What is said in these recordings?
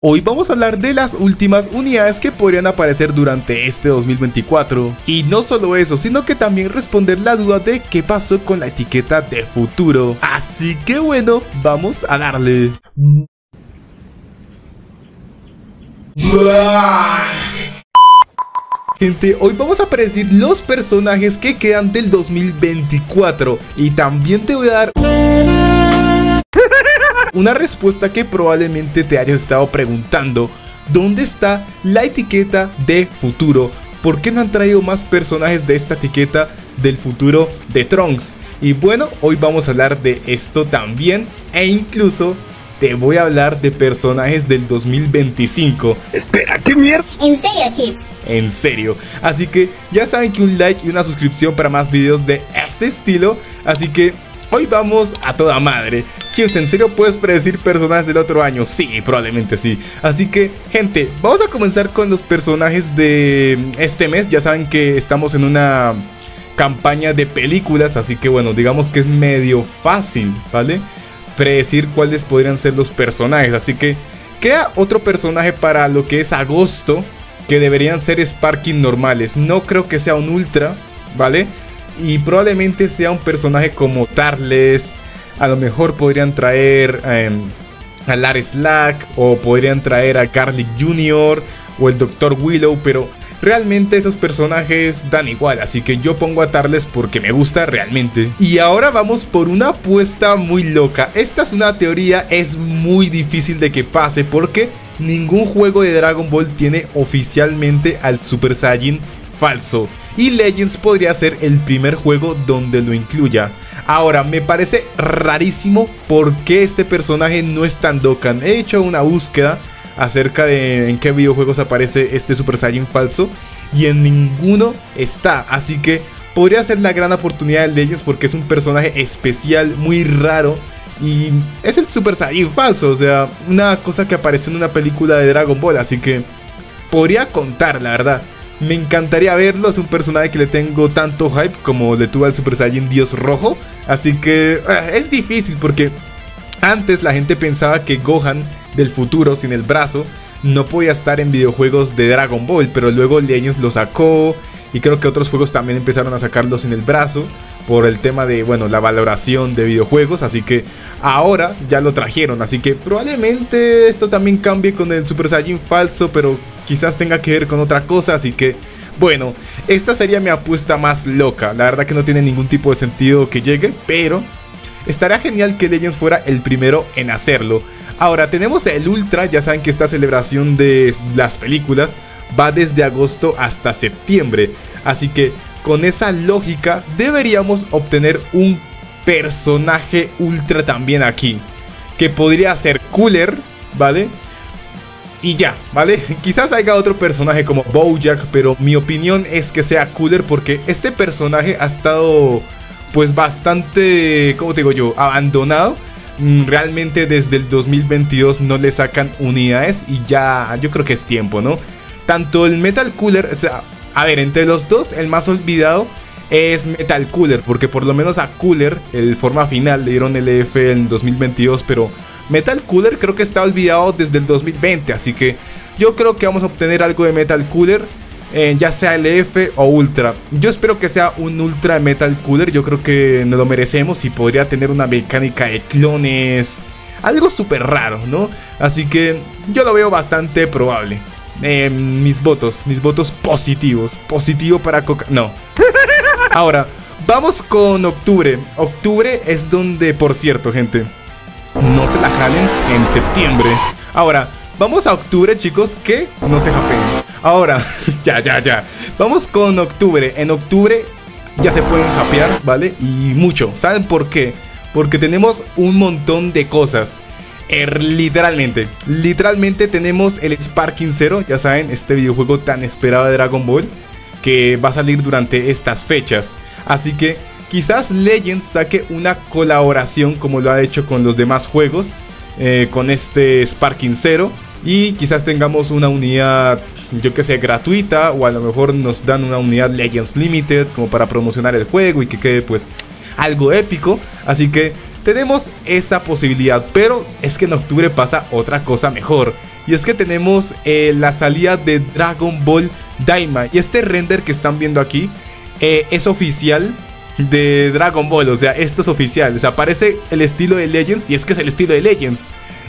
Hoy vamos a hablar de las últimas unidades que podrían aparecer durante este 2024. Y no solo eso, sino que también responder la duda de qué pasó con la etiqueta de futuro. Así que bueno, vamos a darle. Gente, hoy vamos a predecir los personajes que quedan del 2024. Y también te voy a dar una respuesta que probablemente te hayas estado preguntando: ¿dónde está la etiqueta de futuro? ¿Por qué no han traído más personajes de esta etiqueta del futuro de Trunks? Y bueno, hoy vamos a hablar de esto también, e incluso te voy a hablar de personajes del 2025. Espera, ¿qué mierda? ¿En serio, kids? En serio. Así que ya saben que un like y una suscripción para más videos de este estilo. Así que hoy vamos a toda madre. Kids, ¿en serio puedes predecir personajes del otro año? Sí, probablemente sí. Así que, gente, vamos a comenzar con los personajes de este mes. Ya saben que estamos en una campaña de películas, así que bueno, digamos que es medio fácil, ¿vale? Predecir cuáles podrían ser los personajes. Así que queda otro personaje para lo que es agosto, que deberían ser Sparking normales. No creo que sea un Ultra, ¿vale? Y probablemente sea un personaje como Tarles. A lo mejor podrían traer a Lars Slack, o podrían traer a Carly Jr. o el Dr. Willow, pero realmente esos personajes dan igual, así que yo pongo a Tarles porque me gusta realmente. Y ahora vamos por una apuesta muy loca. Esta es una teoría, es muy difícil de que pase porque ningún juego de Dragon Ball tiene oficialmente al Super Saiyan falso. Y Legends podría ser el primer juego donde lo incluya. Ahora, me parece rarísimo por qué este personaje no es tan Dokkan. He hecho una búsqueda acerca de en qué videojuegos aparece este Super Saiyan falso y en ninguno está. Así que podría ser la gran oportunidad de Legends porque es un personaje especial, muy raro. Y es el Super Saiyan falso, o sea, una cosa que apareció en una película de Dragon Ball. Así que podría contar, la verdad. Me encantaría verlo, es un personaje que le tengo tanto hype como le tuve al Super Saiyan Dios Rojo. Así que es difícil porque antes la gente pensaba que Gohan del futuro sin el brazo no podía estar en videojuegos de Dragon Ball, pero luego Legends lo sacó y creo que otros juegos también empezaron a sacarlo sin el brazo por el tema de, bueno, la valoración de videojuegos. Así que ahora ya lo trajeron, así que probablemente esto también cambie con el Super Saiyan falso, pero quizás tenga que ver con otra cosa. Así que bueno, esta sería mi apuesta más loca. La verdad que no tiene ningún tipo de sentido que llegue, pero estaría genial que Legends fuera el primero en hacerlo. Ahora tenemos el Ultra. Ya saben que esta celebración de las películas va desde agosto hasta septiembre, así que con esa lógica deberíamos obtener un personaje Ultra también aquí, que podría ser Cooler, ¿vale? Y ya, ¿vale? Quizás haya otro personaje como Bojack, pero mi opinión es que sea Cooler porque este personaje ha estado pues bastante, ¿cómo te digo yo?, abandonado. Realmente desde el 2022 no le sacan unidades y ya yo creo que es tiempo, ¿no? Tanto el Metal Cooler, o sea, a ver, entre los dos el más olvidado es Metal Cooler, porque por lo menos a Cooler, el forma final, le dieron el EF en 2022, pero Metal Cooler creo que está olvidado desde el 2020, así que yo creo que vamos a obtener algo de Metal Cooler, ya sea LF o Ultra. Yo espero que sea un Ultra de Metal Cooler, yo creo que nos lo merecemos y podría tener una mecánica de clones, algo súper raro, ¿no? Así que yo lo veo bastante probable. Mis votos positivos. Positivo para Coca... No. Ahora, vamos con octubre. Octubre es donde, por cierto, gente, no se la jalen en septiembre. Ahora, vamos a octubre, chicos, que no se japeen. Ahora, ya. Vamos con octubre. En octubre ya se pueden japear, ¿vale? Y mucho. ¿Saben por qué? Porque tenemos un montón de cosas. Literalmente tenemos el Sparking Zero. Ya saben, este videojuego tan esperado de Dragon Ball que va a salir durante estas fechas. Así que quizás Legends saque una colaboración como lo ha hecho con los demás juegos, con este Sparking Zero. Y quizás tengamos una unidad, yo que sé, gratuita, o a lo mejor nos dan una unidad Legends Limited como para promocionar el juego y que quede pues algo épico. Así que tenemos esa posibilidad, pero es que en octubre pasa otra cosa mejor. Y es que tenemos la salida de Dragon Ball Daima. Y este render que están viendo aquí es oficial de Dragon Ball, o sea, esto es oficial. O sea, aparece el estilo de Legends y es que es el estilo de Legends.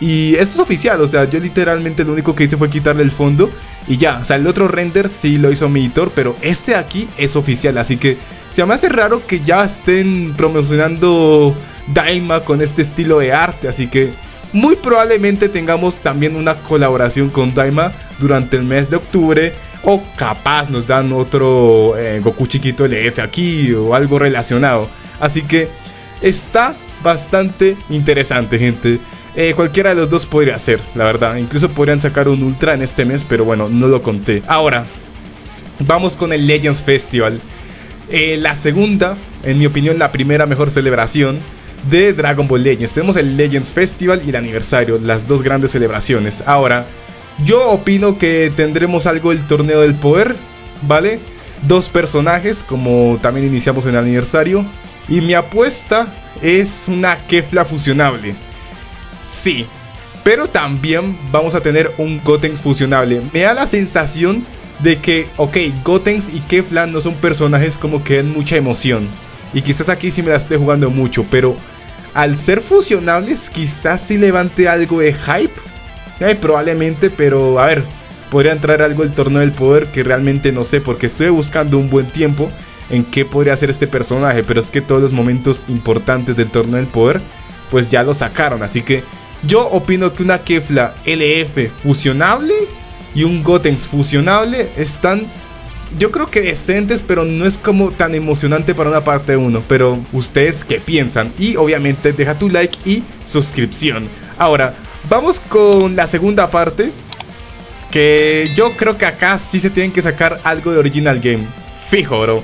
Y esto es oficial, o sea, yo literalmente lo único que hice fue quitarle el fondo y ya. O sea, el otro render sí lo hizo mi editor, pero este de aquí es oficial. Así que se me hace raro que ya estén promocionando Daima con este estilo de arte, así que muy probablemente tengamos también una colaboración con Daima durante el mes de octubre. O capaz nos dan otro Goku chiquito LF aquí o algo relacionado. Así que está bastante interesante, gente. Cualquiera de los dos podría ser, la verdad. Incluso podrían sacar un Ultra en este mes, pero bueno, no lo conté. Ahora, vamos con el Legends Festival. La segunda, en mi opinión, la primera mejor celebración de Dragon Ball Legends. Tenemos el Legends Festival y el aniversario, las dos grandes celebraciones. Ahora, yo opino que tendremos algo del Torneo del Poder, ¿vale? Dos personajes, como también iniciamos en el aniversario. Y mi apuesta es una Kefla fusionable. Sí, pero también vamos a tener un Gotenks fusionable. Me da la sensación de que, ok, Gotenks y Kefla no son personajes como que den mucha emoción. Y quizás aquí sí me la esté jugando mucho, pero al ser fusionables quizás sí levante algo de hype. Probablemente, pero a ver, podría entrar algo el Torneo del Poder que realmente no sé, porque estuve buscando un buen tiempo en qué podría hacer este personaje, pero es que todos los momentos importantes del Torneo del Poder pues ya lo sacaron, así que yo opino que una Kefla LF fusionable y un Gotenks fusionable están, yo creo que decentes, pero no es como tan emocionante para una parte 1, pero ustedes qué piensan, y obviamente deja tu like y suscripción. Ahora, vamos con la segunda parte, que yo creo que acá sí se tienen que sacar algo de Original Game. Fijo, bro.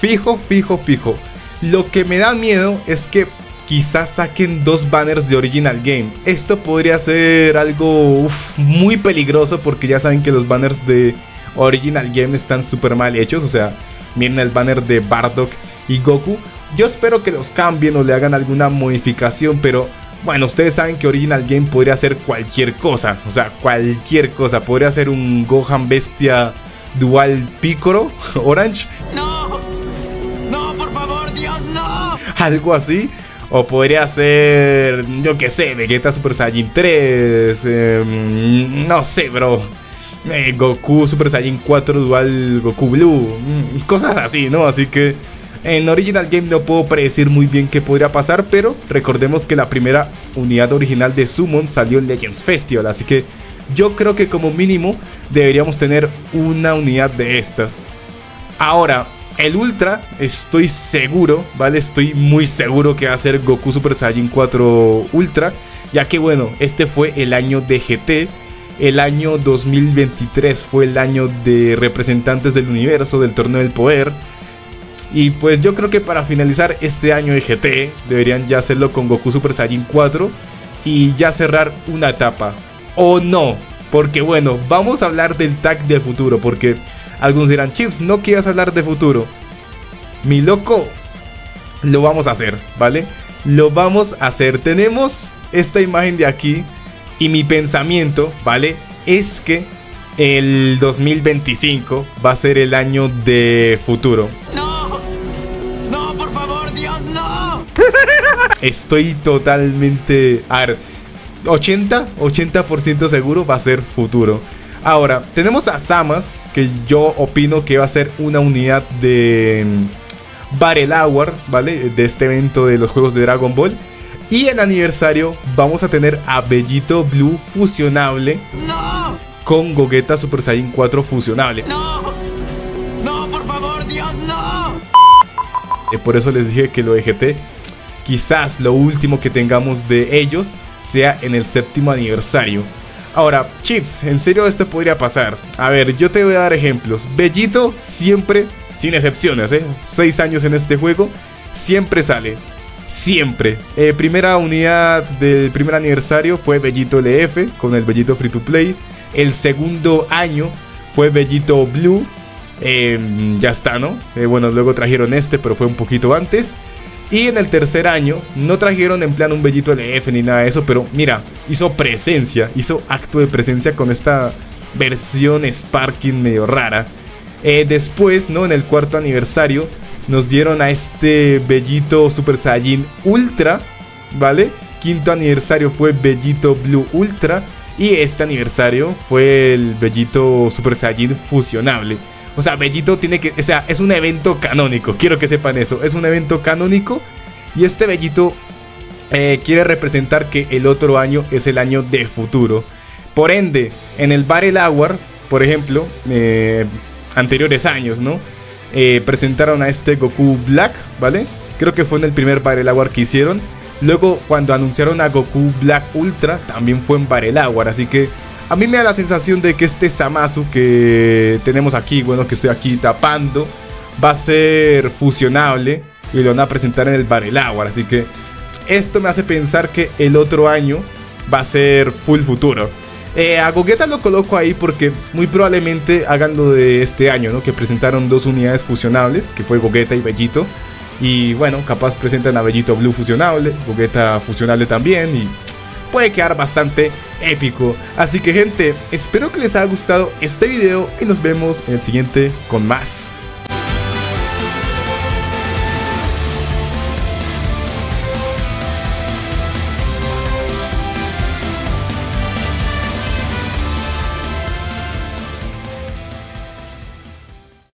Fijo, fijo, fijo. Lo que me da miedo es que quizás saquen dos banners de Original Game. Esto podría ser algo muy peligroso, porque ya saben que los banners de Original Game están súper mal hechos. O sea, miren el banner de Bardock y Goku. Yo espero que los cambien o le hagan alguna modificación, pero bueno, ustedes saben que Original Game podría ser cualquier cosa. O sea, cualquier cosa. Podría ser un Gohan Bestia Dual Piccolo Orange. ¡No! ¡No, por favor, Dios, no! Algo así. O podría ser, yo qué sé, Vegeta Super Saiyan 3. No sé, bro. Goku Super Saiyan 4 Dual Goku Blue. Cosas así, ¿no? Así que en Original Game no puedo predecir muy bien qué podría pasar, pero recordemos que la primera unidad original de Summon salió en Legends Festival, así que yo creo que como mínimo deberíamos tener una unidad de estas. Ahora, el Ultra estoy seguro, ¿vale? Estoy muy seguro que va a ser Goku Super Saiyan 4 Ultra, ya que bueno, este fue el año de GT. El año 2023 fue el año de representantes del universo, del Torneo del Poder. Y pues yo creo que para finalizar este año de GT deberían ya hacerlo con Goku Super Saiyan 4 y ya cerrar una etapa. O no, porque bueno, vamos a hablar del tag del futuro, porque algunos dirán, Chips, no quieras hablar de futuro. Mi loco, lo vamos a hacer, ¿vale? Lo vamos a hacer. Tenemos esta imagen de aquí y mi pensamiento, ¿vale? Es que el 2025 va a ser el año de futuro. Estoy totalmente, a ver, 80% seguro va a ser futuro. Ahora, tenemos a Zamasu, que yo opino que va a ser una unidad de Battle Hour, ¿vale? De este evento de los juegos de Dragon Ball. Y en aniversario vamos a tener a Bellito Blue fusionable con Gogeta Super Saiyan 4 fusionable. ¡No, por favor, Dios, no! Por eso les dije que lo de GT, quizás lo último que tengamos de ellos sea en el séptimo aniversario. Ahora, Chips, en serio esto podría pasar. A ver, yo te voy a dar ejemplos. Vegito siempre, sin excepciones, 6 años en este juego, siempre sale. Siempre. Primera unidad del primer aniversario fue Vegito LF con el Vegito Free to Play. El segundo año fue Vegito Blue. Ya está, ¿no? Bueno, luego trajeron este, pero fue un poquito antes. Y en el tercer año no trajeron en plan un Vegito LF ni nada de eso, pero mira, hizo presencia, hizo acto de presencia con esta versión Sparking medio rara. Después, ¿no? En el cuarto aniversario nos dieron a este Vegito Super Saiyan Ultra, ¿vale? Quinto aniversario fue Vegito Blue Ultra. Y este aniversario fue el Vegito Super Saiyan fusionable. O sea, Vegito tiene que... O sea, es un evento canónico. Quiero que sepan eso. Es un evento canónico. Y este Vegito quiere representar que el otro año es el año de futuro. Por ende, en el Battle Hour, por ejemplo, anteriores años, ¿no? Presentaron a este Goku Black, ¿vale? Creo que fue en el primer Battle Hour que hicieron. Luego, cuando anunciaron a Goku Black Ultra, también fue en Battle Hour. Así que a mí me da la sensación de que este Zamasu que tenemos aquí, bueno, que estoy aquí tapando, va a ser fusionable y lo van a presentar en el Battle Hour. Así que esto me hace pensar que el otro año va a ser full futuro. A Gogeta lo coloco ahí porque muy probablemente hagan lo de este año, ¿no? Que presentaron dos unidades fusionables, que fue Gogeta y Vegito. Y bueno, capaz presentan a Vegito Blue fusionable, Gogeta fusionable también, y puede quedar bastante épico. Así que gente, espero que les haya gustado este video y nos vemos en el siguiente con más.